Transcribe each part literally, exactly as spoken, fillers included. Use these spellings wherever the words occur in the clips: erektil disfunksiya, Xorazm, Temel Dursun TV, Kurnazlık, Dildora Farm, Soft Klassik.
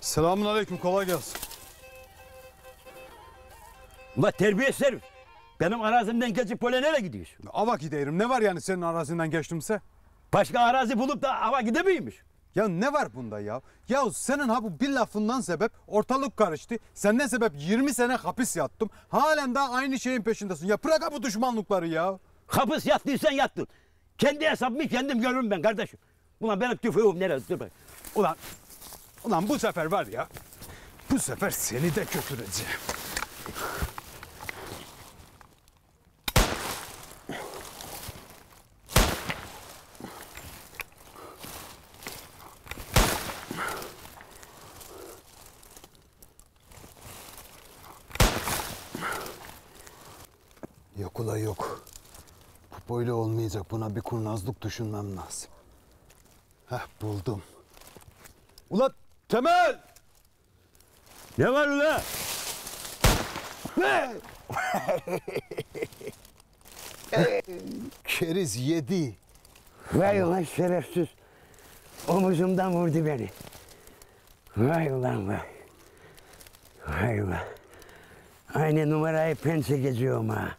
Selamun aleyküm, kolay gelsin. Ulan terbiyesiz herif. Benim arazimden geçip böyle nereye gidiyorsun? Ava giderim. Ne var yani senin arazinden geçtimse? Başka arazi bulup da ava gidemiymiş. Ya ne var bunda ya? Ya senin ha bu bir lafından sebep ortalık karıştı. Senden sebep yirmi sene hapis yattım. Halen daha aynı şeyin peşindesin. Ya bırak ha bu düşmanlıkları ya. Hapis yattıysan yattın. Kendi hesabımı kendim görürüm ben kardeşim. Ulan benim tüfeğim neresi? Dur bak. Ulan... Ulan bu sefer var ya, bu sefer seni de götüreceğim. Yok ula yok. Bu böyle olmayacak. Buna bir kurnazlık düşünmem lazım. Heh, buldum. Ulan! Temel! Ne var ula? Keriz yedi. Vay ulan şerefsiz. Omuzumdan vurdu beni. Vay ulan vay. Vay ulan. Aynı numarayı pense geziyorum ha.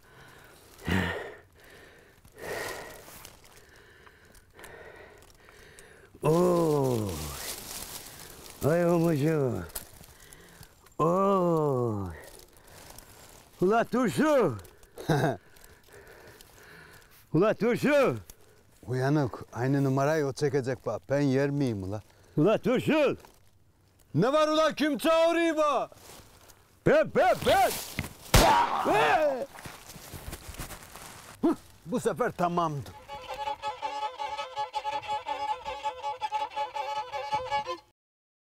Oo. Ay omucu. Oy. Ula Turşu. Ula Turşu. Uyanık. Aynı numarayı o çekecek bak. Ben yer miyim ula? Ula Turşu. Ne var ula? Kim çağırıyor bak? Ben, ben, ben. Bu sefer tamamdı.